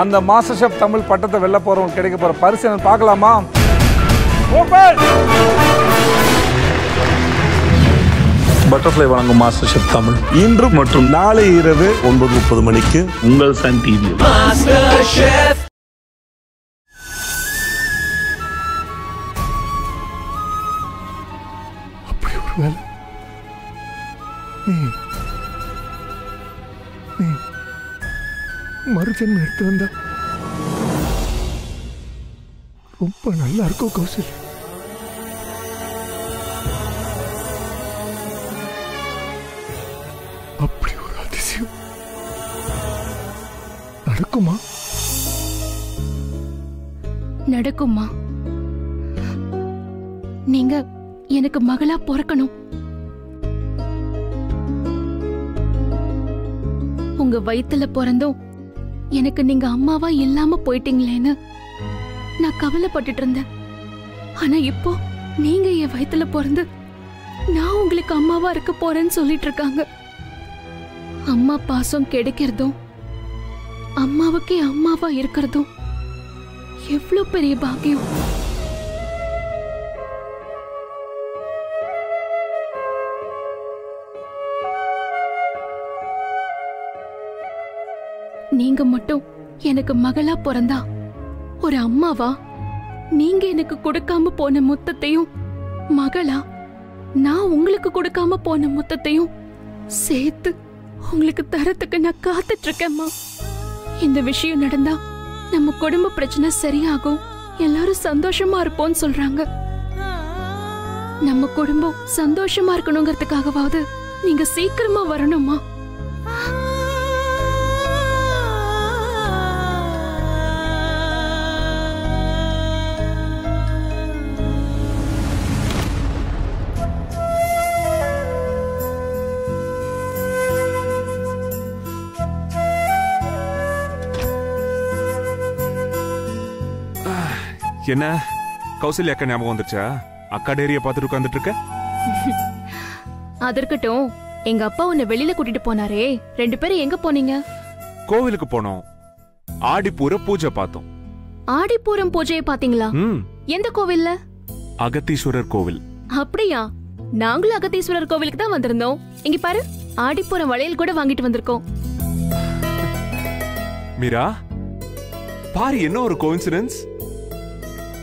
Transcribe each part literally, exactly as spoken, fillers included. அந்த master chef Tamil பட்டத்தை வெல்ல போறவங்க கிடைக்க போற பரிசு என்ன பார்க்கலாமா? ஓபன் பட்டர்ஃப்ளை வழங்கும் மாஸ்டர் ஷெஃப் தமிழ் இன்று மற்றும் நாளை இரவு ஒன்பது முப்பது மணிக்கு உங்கள் சன் டிவியில் மாஸ்டர் ஷெஃப். அப்படி ஒரு வேலை மறுஜென்ம எடுத்து வந்தா ரொம்ப நல்லா இருக்கும் கௌசல்யா. அப்படி ஒரு அதிசயம் நடக்குமா? நடக்குமா? நீங்க எனக்கு மகளா பிறக்கணும். உங்க வயித்துல பிறந்தும் எனக்கு நீங்க அம்மாவா இல்லாம போயிட்டீங்களேன்னு நான் கவலைப்பட்டுட்டு இருந்தேன். ஆனா இப்போ நீங்க என் வயித்துல பிறந்து நான் உங்களுக்கு அம்மாவா இருக்க போறேன்னு சொல்லிட்டு இருக்காங்க. அம்மா பாசம் கிடைக்கிறதும் அம்மாவுக்கே அம்மாவா இருக்கிறதும் எவ்வளவு பெரிய பாக்கியம். நீங்க மட்டும் எனக்கு மகளா பிறந்தா ஒரு அம்மாவா நீங்க எனக்கு கொடுக்காம போன முத்தத்தையும் மகளா நான் உங்களுக்கு கொடுக்காம போன முத்தத்தையும் சேர்த்து உங்களுக்கு தரத்துக்கு நான் காத்துட்டு இருக்கேம்மா. இந்த விஷயம் நடந்தா நம்ம குடும்ப பிரச்சனை சரியாகும், எல்லாரும் சந்தோஷமா இருப்போம்னு சொல்றாங்க. நம்ம குடும்பம் சந்தோஷமா இருக்கணுங்கிறதுக்காகவாவது நீங்க சீக்கிரமா வரணுமா? என்ன கௌசல்யா அக்கா ஞாபகம் வந்துருச்சா? அக்கா டேரிய பார்த்துட்டு உட்கார்ந்துட்டு இருக்க. அதற்கட்டும், எங்க அப்பா உன்னை வெளியில கூட்டிட்டு போனாரே, ரெண்டு பேரும் எங்க போனீங்க? கோவிலுக்கு போனோம். ஆடிப்பூர பூஜை பார்த்தோம். ஆடிப்பூரம் பூஜையை பாத்தீங்களா? எந்த கோவில்ல? அகத்தீஸ்வரர் கோவில். அப்படியா? நாங்களும் அகத்தீஸ்வரர் கோவிலுக்கு தான் வந்திருந்தோம். இங்க பாரு, ஆடிப்பூரம் வளையல் கூட வாங்கிட்டு வந்திருக்கோம். மீரா பாரு, என்ன ஒரு கோஇன்சிடென்ஸ்.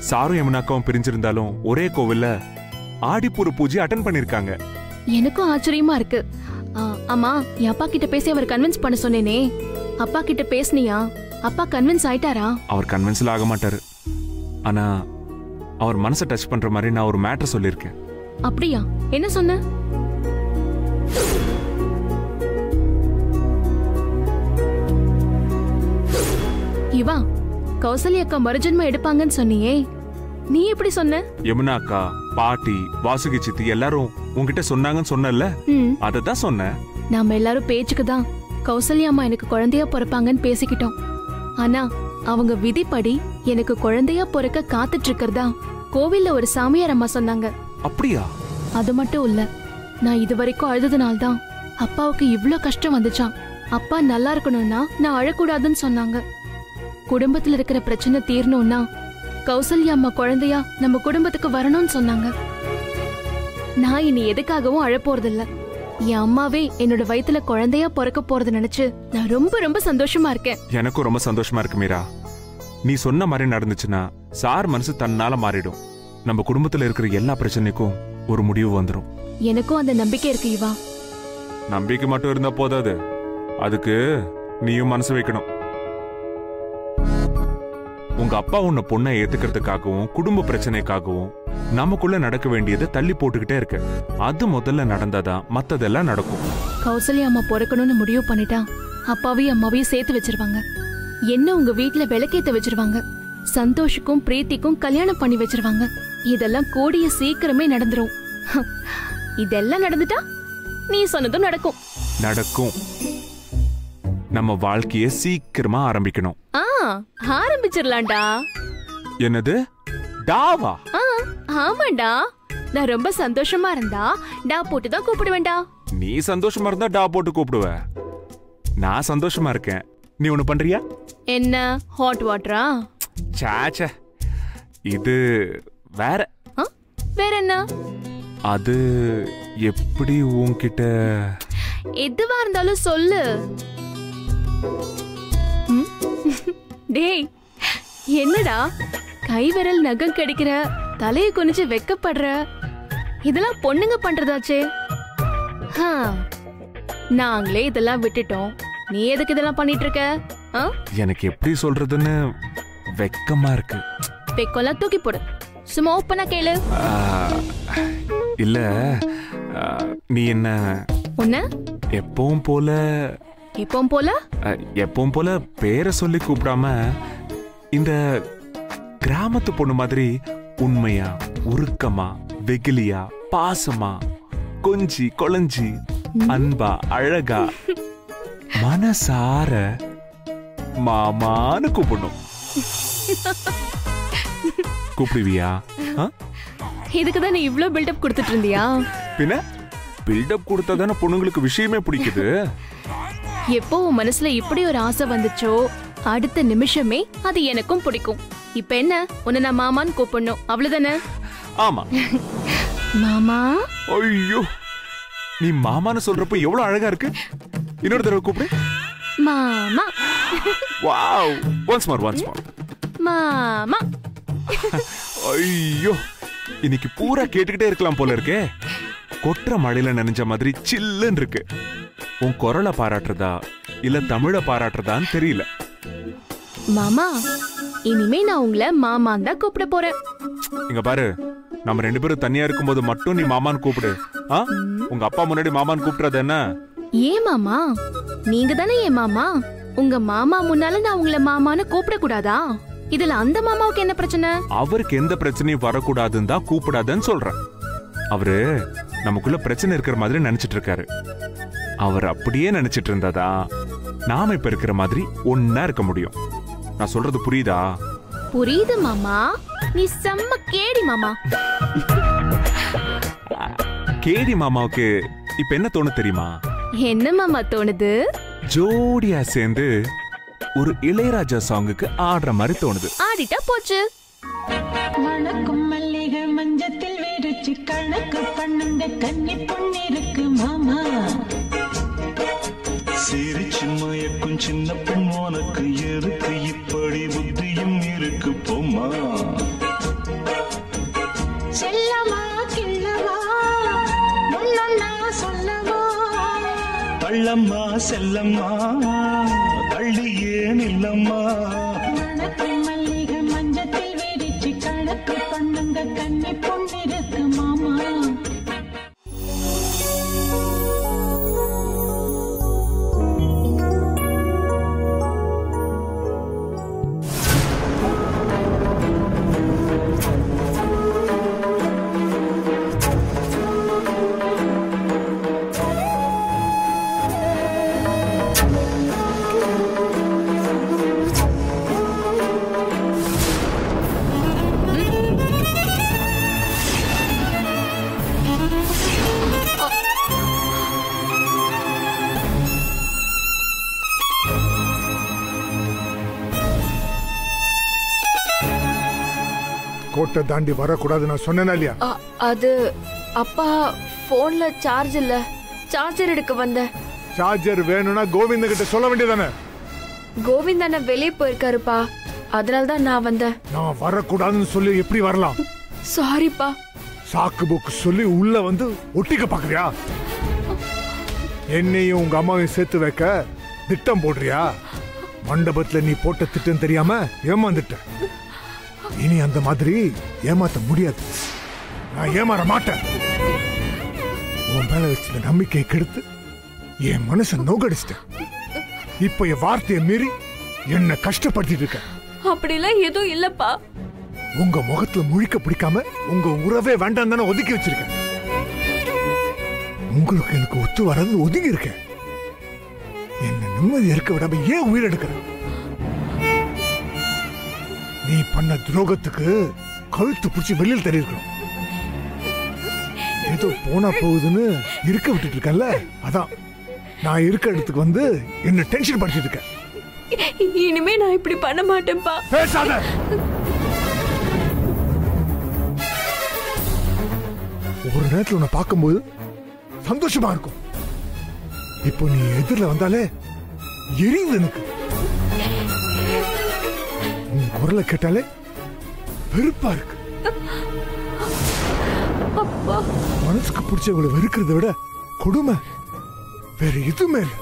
சாரு யமுனாக்காவும் பிரிஞ்சிருந்தாலும் ஒரே கோவில்ல ஆடிப்பூர் பூஜை அட்டெண்ட் பண்ணிருக்காங்க. எனக்கும் ஆச்சரியமா இருக்கு. அம்மா, என் அப்பா கிட்ட பேசி அவர் கன்வின்ஸ் பண்ண சொன்னேனே, அப்பா கிட்ட பேசினியா? அப்பா கன்வின்ஸ் ஆயிட்டாரா? அவர் கன்வின்ஸ்ல ஆக மாட்டாரு. ஆனா அவர் மனசை டச் பண்ற மாதிரி நான் ஒரு மேட்டர் சொல்லியிருக்கேன். அப்படியா? என்ன சொன்ன? இவா கௌசல்யா அக்கா மறுஜென்ம எடுப்பாங்கன்னு சொன்னியே, நீ எப்படி சொன்ன? யமுனா அக்கா, பாட்டி, வாசுகி சித்தி எல்லாரும் உங்ககிட்ட சொன்னாங்கன்னு சொன்னல, அததான் சொன்ன. நாம எல்லாரும் பேச்சுக்கு தான் கௌசல்யா அம்மா எனக்கு குழந்தையா பிறப்பாங்கன்னு பேசிக்கிட்டோம். ஆனா அவங்க விதிப்படி எனக்கு குழந்தையா பிறக்க காத்துட்டு இருக்கிறதா கோவில்ல ஒரு சாமியார் அம்மா சொன்னாங்க. அப்படியா? அது மட்டும் இல்ல, நான் இது வரைக்கும் அழுததுனால்தான் அப்பாவுக்கு இவ்வளவு கஷ்டம் வந்துச்சான். அப்பா நல்லா இருக்கணும்னா நான் அழக்கூடாதுன்னு சொன்னாங்க. குடும்பத்துல இருக்கிற பிரச்சனை தீரணும்னா கௌசல்யா அம்மா குழந்தையா நம்ம குடும்பத்துக்கு வரணும்னு சொன்னாங்க. நான் இனி எதுக்காகவும் அழப்போறது இல்ல. என் அம்மாவே என்னோட வயித்துல குழந்தையா பிறக்க போறது நினைச்சு நான் ரொம்ப ரொம்ப சந்தோஷமா இருக்கேன். எனக்கும் ரொம்ப சந்தோஷமா இருக்கு மீரா. நீ சொன்ன மாதிரி நடந்துச்சுன்னா சார் மனசு தன்னால மாறிடும். நம்ம குடும்பத்துல இருக்கிற எல்லா பிரச்சனைக்கும் ஒரு முடிவு வந்துடும். எனக்கும் அந்த நம்பிக்கை இருக்கு இவா. நம்பிக்கை மட்டும் இருந்தா போதாது, அதுக்கு நீயும் மனசு வைக்கணும். உங்க அப்பா உன்னை பொண்ணை ஏத்துக்கிறதுக்காகவும் குடும்ப பிரச்சனைக்காகவும் நமக்குள்ள நடக்க வேண்டியதை தள்ளி போட்டுக்கிட்டே இருக்க. அது முதல்ல நடந்தாதான் மத்ததெல்லாம் நடக்கும். கௌசல்யா அம்மா பொறக்கணும்னு முடிவு பண்ணிட்டா அப்பாவையும் அம்மாவையும் சேர்த்து வச்சிருவாங்க. என்ன உங்க வீட்டுல விளக்கேத்த வச்சிருவாங்க. சந்தோஷுக்கும் பிரீத்திக்கும் கல்யாணம் பண்ணி வச்சிருவாங்க. இதெல்லாம் கூடிய சீக்கிரமே நடந்துரும். இதெல்லாம் நடந்துட்டா நீ சொன்னதும் நடக்கும். நடக்கும். நம்ம வாழ்க்கைய சீக்கிரமா ஆரம்பிக்கணும். ஆ, ஆரம்பிச்சிரலாம்டா. என்னது டாவா? ஆ, ஆமாடா. நான் ரொம்ப சந்தோஷமா இருந்தா டா போட்டு தான் கூப்பிடுவேன்டா. நீ சந்தோஷமா இருந்தா டா போட்டு கூப்பிடுவே. நான் சந்தோஷமா இருக்கேன், நீ ஒன்னு பண்றியா? என்ன ஹாட் வாட்டரா? சாச்சா இது வேற. வேற என்ன? அது எப்படி உன்கிட்ட எதுவா இருந்தாலும் சொல்லு. டேய் என்னடா கைவிரல் நகம் கடிக்கிற, தலையை குனிஞ்சு வெக்கப்படுற, இதெல்லாம் பொண்ணுங்க பண்றதாச்சே. நாங்களே இதெல்லாம் விட்டுட்டோம், நீ எதுக்கு இதெல்லாம் பண்ணிட்டு இருக்க? எனக்கு எப்படி சொல்றதுன்னு வெக்கமா இருக்கு. வெக்கெல்லாம் தூக்கி போடு, சும்மா ஓப்பனா கேளு. இல்ல நீ என்ன உன்ன எப்பவும் போல எப்பவும் போல எப்பவும் போல பேரை சொல்லி கூப்பிடாம இந்த கிராமத்து பொண்ணு மாதிரி உண்மையா, உருக்கமா, வெகுலியா, பாசமா, கொஞ்சி கொளஞ்சி, அன்பா, அழகா, மனசார மாமான்னு கூப்பிடணும். கூப்பிடுவியா? இதுக்குதான் நீ இவ்ளோ பில்டப் கொடுத்துட்டு இருந்தியா? பின்ன பில்டப் கொடுத்தாதானே பொண்ணுங்களுக்கு விஷயமே பிடிக்குது. எப்போ உன் மனசுல இப்படி ஒரு ஆசை வந்துச்சோ அடுத்த நிமிஷமே அது எனக்கும் பிடிக்கும். இப்ப என்ன உன்னை நான் மாமான்னு கூப்பிடணும், அவ்வளவுதானே? ஆமா மாமா. ஐயோ நீ மாமான்னு சொல்றப்ப எவ்வளவு அழகா இருக்கு. இன்னொரு தடவை கூப்பிடு மாமா. Wow, once more once more மாமா. ஐயோ இன்னைக்கு பூரா கேட்டுக்கிட்டே இருக்கலாம் போல இருக்கே. கொற்ற மழையில நனைஞ்ச மாதிரி சில்லுன்னு இருக்கு. உன் குரலை பாராட்டுறதா இல்ல தமிழை பாராட்டுறதான்னு தெரியல. மாமா இனிமே நான் உங்களை மாமான் தான் கூப்பிட போறேன். இங்க பாரு, நம்ம ரெண்டு பேரும் தனியா இருக்கும்போது மட்டும் நீ மாமான்னு கூப்பிடு. உங்க அப்பா முன்னாடி மாமான்னு கூப்பிடுறது என்ன? ஏன் மாமா? நீங்க தானே ஏன் மாமா? உங்க மாமா முன்னால நான் உங்களை மாமான்னு கூப்பிட கூடாதா? இதுல அந்த மாமாவுக்கு என்ன பிரச்சனை? அவருக்கு எந்த பிரச்சனையும் வரக்கூடாதுன்னு தான் கூப்பிடாதன்னு சொல்றேன். அவரு நமக்குள்ள பிரச்சனை இருக்கிற மாதிரி நினைச்சிட்டு இருக்காரு. அவர் அப்படியே நினைச்சிட்டு இருந்தாதா நாம இப்ப இருக்கிற மாதிரி ஒன்னா இருக்க முடியும். நான் சொல்றது புரியுதா? புரியுது மாமா. நீ செம்ம கேடி மாமா. கேடி மாமாவுக்கு இப்ப என்ன தோணுது தெரியுமா? என்ன மாமா தோணுது? ஜோடியா சேர்ந்து ஒரு இளையராஜா சாங்குக்கு ஆடுற மாதிரி தோணுது. ஆடிட்டா போச்சு. மணக்கும் மல்லிகை மஞ்சத்தில் வேறுச்சி கணக்கு பண்ணுங்க கன்னி பொண்ணு இருக்கு மாமா. சிரிச்சு மயக்கும் சின்ன பெண் உனக்கு இருக்கு, இப்படி புத்தியும் இருக்கு போமா. செல்லமா கிள்ளமா நொல்லா சொல்லமா பள்ளம்மா செல்லம்மா பள்ளி ஏன் இல்லம்மா. மணக்கு மல்லிகை மஞ்சத்தில் விரிச்சு கணக்கு பண்ணுங்க கண்ணி பொண்ணிருக்கு மாமா. கோட்டை தாண்டி வரக்கூடாது நான் சொன்னேனா இல்லையா? அது அப்பா போன்ல சார்ஜ் இல்ல, சார்ஜர் எடுக்க வந்த. சார்ஜர் வேணும்னா கோவிந்த கிட்ட சொல்ல வேண்டியதானே? கோவிந்த அண்ணா வெளியே போயிருக்காருப்பா, அதனால தான் நான் வந்தேன். நான் வரக்கூடாதுன்னு சொல்லி எப்படி வரலாம்? சாரிப்பா. சாக்கு புக்கு சொல்லி உள்ள வந்து ஒட்டிக்க பாக்குறியா? என்னையும் உங்க அம்மாவையும் சேர்த்து வைக்க திட்டம் போடுறியா? மண்டபத்துல நீ போட்ட திட்டம் தெரியாம ஏமாந்துட்ட. இனி அந்த மாதிரி ஏமாத்த முடியாது. நான் ஏமாற மாட்டேன். உன் மேல வச்சிருந்த நம்பிக்கையை கெடுத்து என் மனசை நோக்கடிச்சிட்டேன். இப்ப என் வார்த்தையை மீறி என்ன கஷ்டப்படுத்திட்டு இருக்க. அப்படிலாம் எதுவும் இல்லப்பா. உங்க முகத்துல முழிக்க பிடிக்காம உங்க உறவே வேண்டாம் தானே ஒதுக்கி வச்சிருக்கேன். உங்களுக்கு எனக்கு ஒத்து வராது, ஒதுங்கி இருக்கேன். என்ன நிம்மதி இருக்க விடாம ஏன் உயிர் எடுக்கிறேன்? நீ பண்ண துரோகத்துக்கு கழுத்து பிடிச்சி வெளியில் தெரியிருக்கணும். ஏதோ போனா போகுதுன்னு இருக்க விட்டுட்டு இருக்கல, அதான் நான் இருக்க இடத்துக்கு வந்து என்ன டென்ஷன் படுத்திட்டு இருக்கேன். இனிமே நான் இப்படி பண்ண மாட்டேன்ப்பா. பேசாத. ஒரு நேரத்துல உன்னை பார்க்கும்போது சந்தோஷமா இருக்கும். இப்போ நீ எதிரில வந்தாலே எரியுது எனக்கு. உன் குரலை கேட்டாலே வெறுப்பா இருக்கு. அப்பா மனசுக்கு பிடிச்சவங்களை வெறுக்கிறத விட கொடுமை வேற எதுவுமே இல்லை.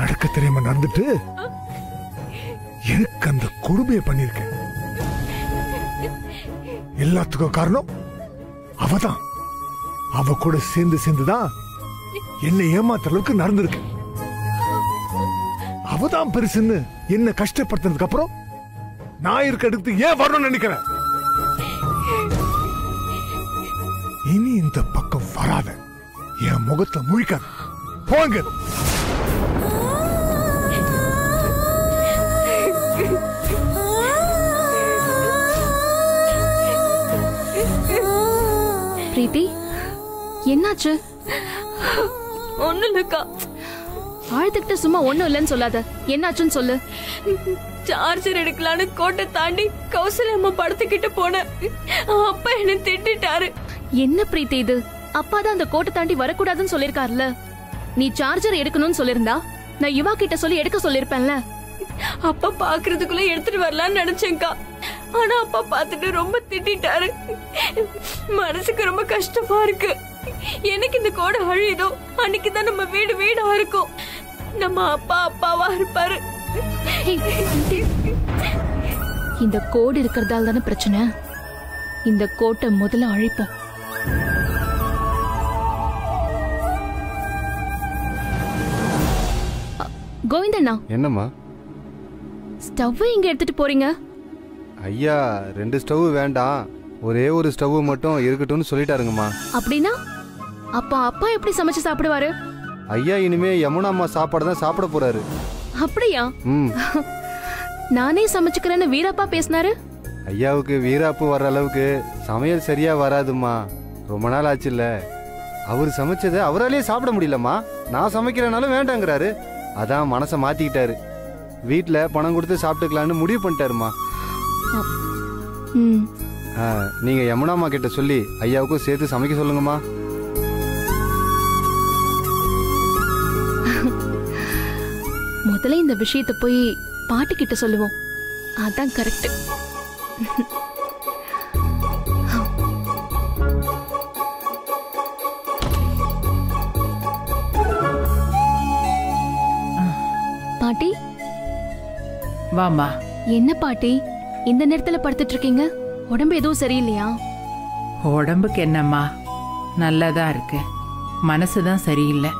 நடக்க தெரியாம நடந்துட்டு எனக்கு அந்த கொடுமையை பண்ணிருக்கேன். எல்லாத்துக்கும் காரணம் அவதான். அவ கூட சேர்ந்து சேர்ந்துதான் என்னை ஏமாத்துற அளவுக்கு நடந்திருக்கு. அவதான் பெருசுன்னு என்ன கஷ்டப்படுத்தினதுக்கு அப்புறம் நான் இருக்க இடத்துக்கு ஏன் வரணும்னு நினைக்கிறேன். இனி இந்த பக்கம் வராத, என் முகத்துல முழிக்காத, போங்க. பிரீத்தி என்னாச்சு? ஒண்ணும் இல்லக்கா. ஆழ்த்துக்கிட்ட சும்மா ஒண்ணும் இல்லைன்னு சொல்லாத, என்னாச்சுன்னு சொல்லு. சார்ஜர் எடுக்கலான்னு கோட்டை தாண்டி கௌசல்யா அம்மா படுத்துக்கிட்டு போன அப்பா என்ன திட்டாரு. என்ன பிரீத்தி இது? அப்பாதான் அந்த கோட்டை தாண்டி வரக்கூடாதுன்னு சொல்லிருக்காருல்ல. நீ சார்ஜர் எடுக்கணும்னு சொல்லிருந்தா நான் யுவா கிட்ட சொல்லி எடுக்க சொல்லிருப்பேன்ல. அப்பா பாக்குறதுக்குள்ள எடுத்துட்டு வரலான்னு நினைச்சேங்கா. ஆனா அப்பா பாத்துட்டு ரொம்ப திட்டாரு. மனசுக்கு ரொம்ப கஷ்டமா இருக்கு. எனக்கு இந்த கோடை அழியுதோ அன்னைக்குதான் நம்ம வீடு வீடா இருக்கும். நம்ம அப்பா அப்பாவா இருப்பாரு. இந்த கோடு இருக்கிறதால தானே பிரச்சனை. இந்த கோட்டை முதல்ல அழிப்போம். கோவிந்தண்ணா என்னம்மா ஸ்டவ் இங்க எடுத்துட்டு போறீங்க? ஐயா ரெண்டு ஸ்டவ் வேண்டாம், ஒரே ஒரு ஸ்டவ் மட்டும் இருக்கட்டும்னு சொல்லிட்டாருங்கம்மா. அப்படின்னா அப்பா அப்பா எப்படி சமைச்சு சாப்பிடுவாரு? ஐயா இனிமே யமுனா அம்மா சாப்பாடு தான் சாப்பிட போறாரு. அப்படியா? நானே சமைச்சுக்கிறேன்னு வீராப்பா பேசினாரு. ஐயாவுக்கு வீராப்பு வர்ற அளவுக்கு சமையல் சரியா வராதுமா, ரொம்ப நாள் ஆச்சு இல்ல. அவரு சமைச்சதை அவராலேயே சாப்பிட முடியலம்மா. நான் சமைக்கிறனாலும் வேண்டாங்கிறாரு. அதான் மனசை மாத்திக்கிட்டாரு. வீட்டுல பணம் கொடுத்து சாப்பிட்டுக்கலான்னு முடிவு பண்ணிட்டாருமா. நீங்க யமுனா அம்மா கிட்ட சொல்லி ஐயாவுக்கும் சேர்த்து சமைக்க சொல்லுங்கம்மா. முதல்ல இந்த விஷயத்தை போய் பாட்டு கிட்ட சொல்லுவோம், அதான் கரெக்ட். பாட்டி வாமா. என்ன பாட்டி இந்த நேரத்துல படுத்துட்டு இருக்கீங்க? உடம்பு எதுவும் சரியில்லையா? உடம்புக்கு என்னம்மா, நல்லாதான் இருக்கு. மனசுதான் சரியில்லை.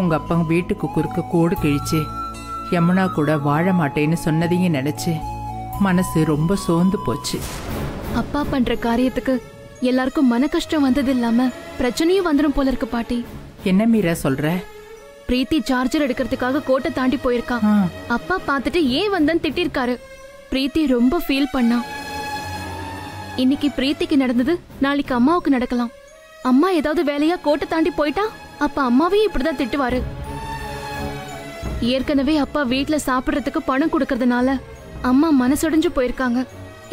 உங்க அப்பா வீட்டுக்கு குறுக்க கோடு கிழிச்சு யமுனா கூட வாழ மாட்டேன்னு சொன்னதையும் நினைச்சு மனசு ரொம்ப சோர்ந்து போச்சு. அப்பா பண்ற காரியத்துக்கு எல்லாருக்கும் மன கஷ்டம் வந்தது இல்லாம பிரச்சனையும் வந்துடும் போல இருக்கு பாட்டி. என்ன மீரா சொல்ற? பிரீத்தி சார்ஜர் எடுக்கிறதுக்காக கோட்டை தாண்டி போயிருக்கா. அப்பா பார்த்துட்டு ஏன் வந்தன்னு திட்டிருக்காரு. பிரீத்தி ரொம்ப ஃபீல் பண்ணா. இன்னைக்கு பிரீத்திக்கு நடந்தது நாளைக்கு அம்மாவுக்கு நடக்கலாம். அம்மா ஏதாவது வேலையா கோட்டை தாண்டி போயிட்டா அப்ப அம்மாவே இப்படிதான் திட்டுவாரு. ஏற்கனவே அப்பா வீட்டுல சாப்பிடறதுக்கு பணம் கொடுக்கறதுனால அம்மா மனசடைஞ்சு போயிருக்காங்க.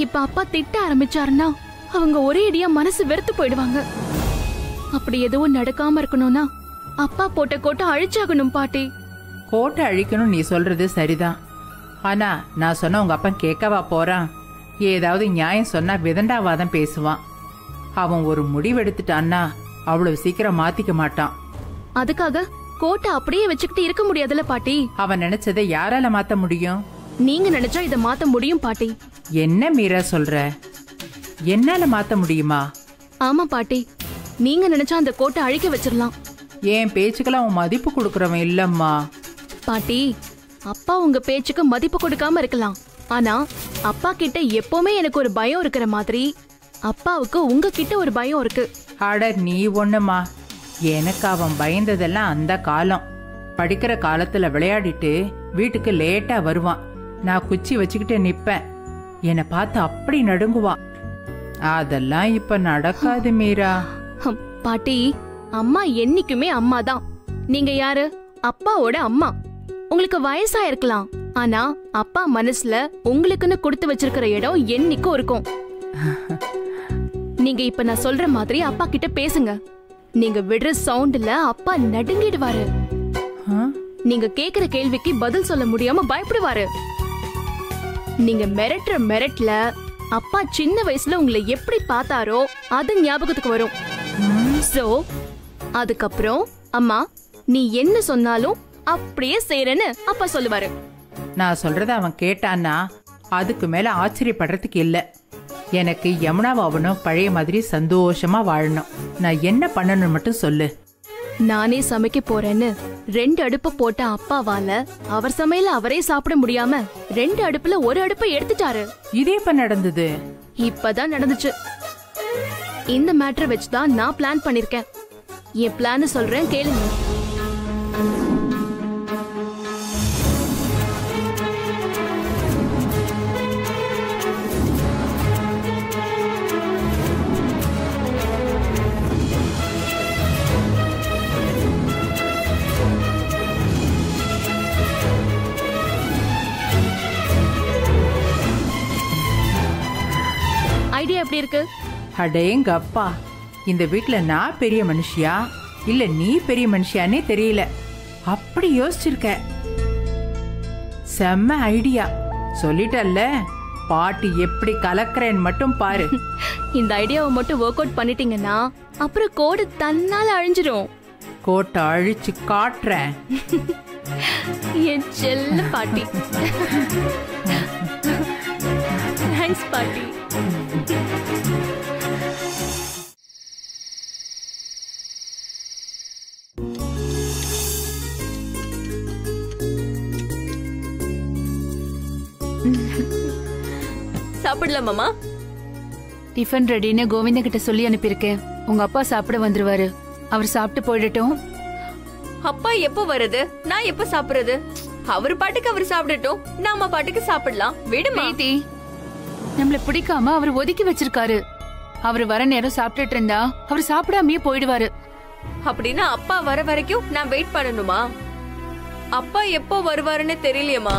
இப்ப அப்பா திட்ட ஆரம்பிச்சாருன்னா அவங்க ஒரே அடியா மனசு வெறுத்து போயிடுவாங்க. அப்படி எதுவும் நடக்காம இருக்கணும்னா அப்பா போட்ட கோட்டை அழிச்சாகணும் பாட்டி. கோட்டை அழிக்கணும் நீ சொல்றது சரிதான். ஆனா நான் சொன்ன உங்க அப்பா கேட்கவா போறான்? ஏதாவது நியாயம் சொன்னா விதண்டாவாதம் பேசுவான். அவன் ஒரு முடிவெடுத்துட்டான்னா அவ்வளவு சீக்கிரம் மாத்திக்க மாட்டான். அதுக்காக கோட்டை அப்படியே வச்சுக்கிட்டு இருக்க முடியாதுல பாட்டி. அவன் நினைச்சதை யாரால மாத்த முடியும்? நீங்க நினைச்சா இத மாத்த முடியும் பாட்டி. என்ன மீரா சொல்ற? என்னால மாத்த முடியுமா? ஆமா பாட்டி, நீங்க நினைச்சா அந்த கோட்டை அழிக்க வச்சிடலாம். ஏன் பேச்சுக்கெல்லாம் அவன் மதிப்பு கொடுக்கறவன் இல்லம்மா. பாட்டி அப்பா உங்க பேச்சுக்கு மதிப்பு கொடுக்காம இருக்கலாம். ஆனா அப்பா கிட்ட எப்பவுமே எனக்கு ஒரு பயம் இருக்கிற மாதிரி அப்பாவுக்கு உங்க கிட்ட ஒரு பயம் இருக்கு. அட நீ ஒண்ணுமா, எனக்கு அவன் பயந்ததெல்லாம் அந்த காலம். படிக்கிற காலத்துல விளையாடிட்டு வீட்டுக்கு லேட்டா வருவான். நான் குச்சி வச்சுக்கிட்டு நிப்பேன். என்னை பார்த்து அப்படி நடுங்குவான். அதெல்லாம் இப்ப நடக்காது மீரா. பாட்டி அம்மா என்னைக்குமே அம்மா தான். நீங்க யாரு? அப்பாவோட அம்மா. உங்களுக்கு வயசா இருக்கலாம், ஆனா அப்பா மனசுல உங்களுக்குன்னு கொடுத்து வச்சிருக்கிற இடம் என்னைக்கும் இருக்கும். நீங்க இப்ப நான் சொல்ற மாதிரி அப்பா கிட்ட பேசுங்க. நீங்க விடுற சவுண்ட்ல அப்பா நடுங்கிடுவாரு. நீங்க கேக்குற கேள்விக்கு பதில் சொல்ல முடியாம பயப்படுவாரு. நீங்க மிரட்டுற மிரட்டல அப்பா சின்ன வயசுல உங்களை எப்படி பார்த்தாரோ அது ஞாபகத்துக்கு வரும். சோ அதுக்கப்புறம் அம்மா நீ என்ன சொன்னாலும் அப்படியே செய்றேன்னு அப்பா சொல்லுவாரு. நான் சொல்றத அவன் கேட்டான்னா அதுக்கு மேல ஆச்சரியப்படுறதுக்கு இல்ல. எனக்கு யமுனாவாவனும் பழைய மாதிரி சந்தோஷமா வாழணும். நான் என்ன பண்ணணும் மட்டும் சொல்லு. நானே சமைக்க போறேன்னு ரெண்டு அடுப்பு போட்ட அப்பாவால அவர் சமையல அவரே சாப்பிட முடியாம ரெண்டு அடுப்புல ஒரு அடுப்பை எடுத்துட்டாரு. இதே இப்ப நடந்தது, இப்பதான் நடந்துச்சு. இந்த மேட்டர் வச்சுதான் நான் பிளான் பண்ணிருக்கேன். என் பிளான் சொல்றேன் கேளுங்க. ஐடியா எப்படி இருக்கு? அடேங்க அப்பா, இந்த வீட்டுல நான் பெரிய மனுஷியா இல்ல நீ பெரிய மனுஷியானே தெரியல, அப்படி யோசிச்சிருக்க. செம்ம ஐடியா. சொல்லிட்டல்ல பாட்டி எப்படி கலக்கறேன்னு மட்டும் பாரு. இந்த ஐடியாவை மட்டும் வொர்க் அவுட் பண்ணிட்டீங்கன்னா அப்புறம் கோடு தன்னால அழிஞ்சிரும். கோட்டை அழிச்சு காட்டுறேன் என் செல்ல பாட்டி. தேங்க்ஸ் பாட்டி. சாப்பிடலாம் மாமா. டிஃபன் ரெடின்னு கோவிந்த கிட்ட சொல்லி அனுப்பியிருக்கேன். உங்க அப்பா சாப்பிட வந்துருவாரு. அவர் சாப்பிட்டு போயிடட்டும். அப்பா எப்ப வருது? நான் எப்ப சாப்பிடுறது? அவர் பாட்டுக்கு அவர் சாப்பிடட்டும், நாம பாட்டுக்கு சாப்பிடலாம். விடுமா தி, நம்மள பிடிக்காம அவர் ஒதுக்கி வச்சிருக்காரு. அவர் வர நேரம் சாப்பிட்டுட்டு இருந்தா அவர் சாப்பிடாமயே போயிடுவாரு. அப்படின்னா அப்பா வர வரைக்கும் நான் வெயிட் பண்ணணுமா? அப்பா எப்போ வருவாருன்னு தெரியலையம்மா.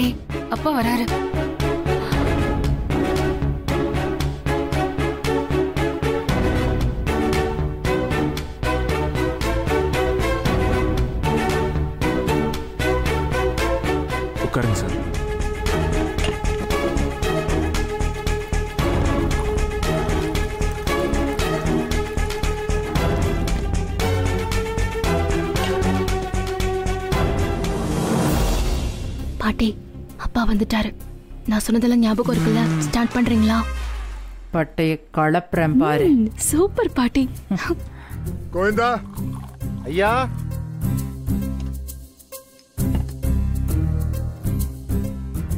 ஏய் அப்பா வராரு. உட்காருங்க சார். பாட்டி அப்பா வந்துட்டாரு. நான் சொன்னதெல்லாம் ஞாபகம் இருக்குல்ல? ஸ்டார்ட் பண்றீங்களா? பட்டைய கலப்ரம் பாரு. சூப்பர் பாட்டி. கோவிந்தா ஐயா,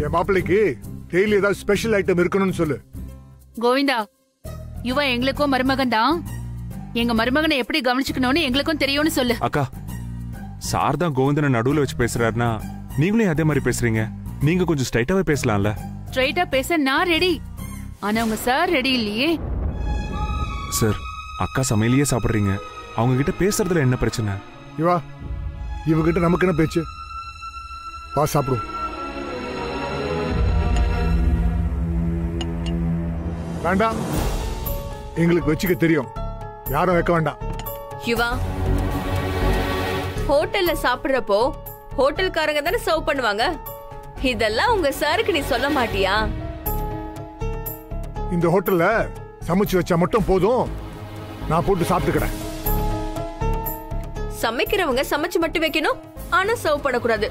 என் மாப்பிளைக்கு டெய்லி ஏதாவது ஸ்பெஷல் ஐட்டம் இருக்கணும்னு சொல்லு. கோவிந்தா, யுவா எங்களுக்கும் மருமகன் தான். எங்க மருமகனை எப்படி கவனிச்சுக்கணும்னு எங்களுக்கும் தெரியும்னு சொல்லு. அக்கா, சார் தான் கோவிந்தனை நடுவுல வச்சு பேசுறாருன்னா நீங்களே அதே மாதிரி பேசுறீங்க. நீங்க கொஞ்சம் ஸ்ட்ரைட்டாவே பேசலாம்ல. ஸ்ட்ரைட்டா பேச நான் ரெடி, ஆனா உங்க சார் ரெடி இல்லையே. சார், அக்கா சமையலையே சாப்பிடுறீங்க, அவங்க கிட்ட பேசுறதுல என்ன பிரச்சனை? இவா இவங்க கிட்ட நமக்கு என்ன பேச்சு? வா சாப்பிடுவோம். வேண்டாம், எங்களுக்கு வச்சுக்க தெரியும், யாரும் வைக்க வேண்டாம். இவா ஹோட்டல்ல சாப்பிடுறப்போ ஹோட்டல்காரங்க தானே சர்வ் பண்ணுவாங்க. இதெல்லாம் உங்க சாருக்கு நீ சொல்ல மாட்டியா? இந்த ஹோட்டல்ல சமைச்சு வச்சா மட்டும் போதும், நான் போட்டு சாப்பிட்டுக்கிறேன். சமைக்கிறவங்க சமைச்சு மட்டும் வைக்கணும், ஆனா சர்வ் பண்ணக்கூடாது.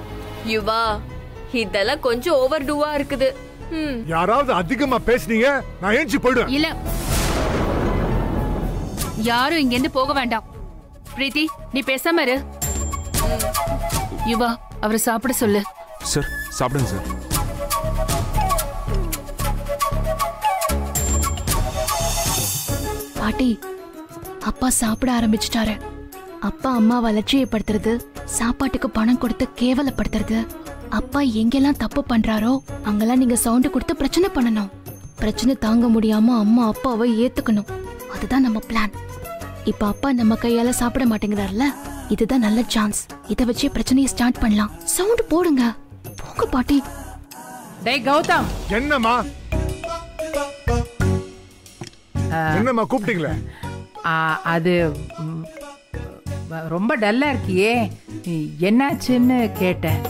யுவா இதெல்லாம் கொஞ்சம் ஓவர் டூவா இருக்குது. யாராவது அதிகமா பேசுனீங்க நான் ஏஞ்சி போயிடுவேன். இல்ல, யாரும் இங்க இருந்து போக வேண்டாம். பிரீத்தி நீ பேசாம இரு. யுவா அவரை சாப்பிட சொல்லு. சார் சாப்பிடுங்க சார். பாட்டி, அப்பா சாப்பிட ஆரம்பிச்சுட்டாரு. அப்பா அம்மாவை அலட்சியப்படுத்துறது, சாப்பாட்டுக்கு பணம் கொடுத்து கேவலப்படுத்துறது, அப்பா எங்கெல்லாம் தப்பு பண்றாரோ அங்கெல்லாம் நீங்க சவுண்ட் கொடுத்து பிரச்சனை பண்ணணும். பிரச்சனை தாங்க முடியாம அம்மா அப்பாவை ஏத்துக்கணும். அதுதான் நம்ம பிளான். இப்ப அப்பா நம்ம கையால சாப்பிட மாட்டேங்கிறார்ல, இதுதான் நல்ல சான்ஸ். இத வச்சு பிரச்சனையை ஸ்டார்ட் பண்ணலாம். சவுண்ட் போடுங்க. போங்க பாட்டி. டேய் கௌதம். என்னம்மா? என்னம்மா கூப்பிட்டீங்களே? அது ரொம்ப டல்லா இருக்கியே. என்னாச்சுன்னு கேட்டேன்.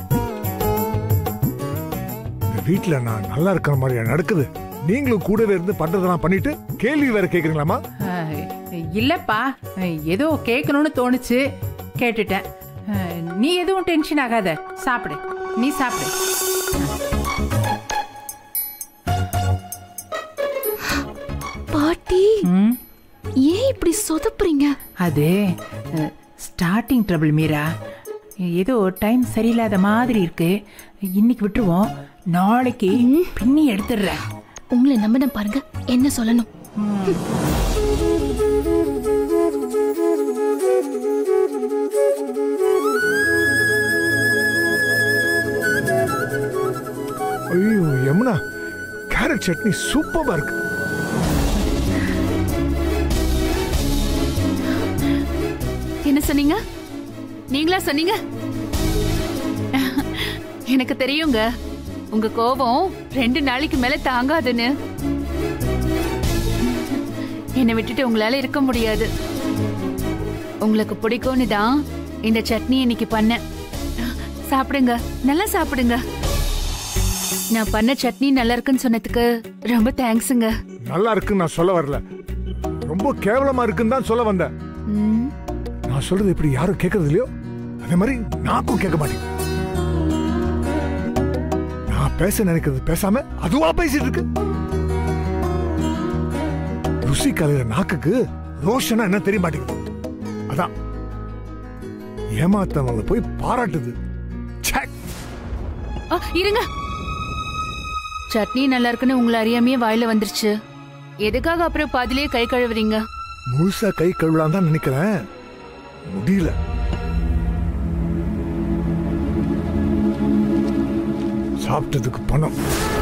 வீட்ல நான் நல்லா இருக்கிற மாதிரி நடக்குது. நீங்களும் கூடவே இருந்து பண்றதெல்லாம் பண்ணிட்டு கேள்வி வேற கேக்குறீங்களாமா? இல்லப்பா, ஏதோ கேட்கணும்னு தோணுச்சு கேட்டுட்டேன். நீ எதுவும் டென்ஷன் ஆகாத, சாப்பிடு. நீ சாப்பிடு. பாட்டி ஏன் இப்படி சொதப்புறீங்க? அது ஸ்டார்டிங் ட்ரபிள் மீரா. ஏதோ டைம் சரியில்லாத மாதிரி இருக்கு. இன்னைக்கு விட்டுருவோம், நாளைக்கு பின்னி எடுத்துடுற. உங்களை நம்பின பாருங்க என்ன சொல்லணும். ஐயோ யமுனா, கேரட் சட்னி சூப்பரா இருக்கு. என்ன சொன்னீங்க? நீங்களா சொன்னீங்க? எனக்கு தெரியுங்க உங்க கோபம் ரெண்டு நாளைக்கு மேல தாங்காதுன்னு. என்னை விட்டுட்டு உங்களால இருக்க முடியாது. உங்களுக்கு பிடிக்கும்னு தான் இந்த சட்னி இன்னைக்கு பண்ண. சாப்பிடுங்க, நல்லா சாப்பிடுங்க. நான் பண்ண சட்னி நல்லா இருக்குன்னு சொன்னதுக்கு ரொம்ப தேங்க்ஸுங்க. நல்லா இருக்குன்னு நான் சொல்ல வரல, ரொம்ப கேவலமா இருக்குன்னு தான் சொல்ல வந்தேன். நான் சொல்றது இப்படி யாரும் கேட்கறது இல்லையோ அதே மாதிரி நாக்கும் கேட்க மாட்டேன். பேச நினைக்கிறது பேசாம அதுவா பேசிட்டு இருக்கு. ருசி கலையிற நாக்குக்கு ரோஷனா என்ன தெரிய மாட்டேங்குது. அதான் ஏமாத்தவங்களை போய் பாராட்டுது. இருங்க, சட்னி நல்லா இருக்குன்னு உங்களை அறியாமையே வாயில வந்துருச்சு. எதுக்காக அப்புறம் பாதிலே கை கழுவுறீங்க? முழுசா கை கழுவலாம் தான் நினைக்கிறேன், முடியல. சாப்பிட்டதுக்கு பணம்